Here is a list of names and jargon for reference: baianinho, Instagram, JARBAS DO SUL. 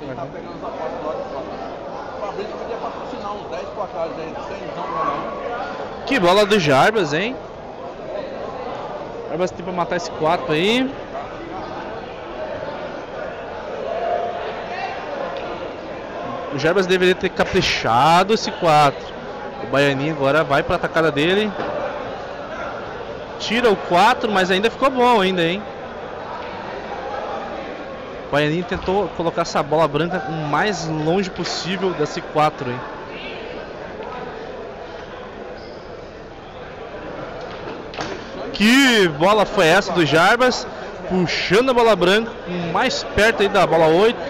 Tá pegando os apostos lá de fora. Pra gente podia patrocinar uns 10 placares aí, 100 pra lá. Que bola do Jarbas, hein? Jarbas tem pra matar esse 4 aí. O Jarbas deveria ter caprichado esse 4. O Baianinho agora vai pra atacada dele. Tira o 4, mas ainda ficou bom ainda, hein? O Baianinho tentou colocar essa bola branca o mais longe possível da C4, hein? Que bola foi essa do Jarbas? Puxando a bola branca, mais perto aí da bola 8.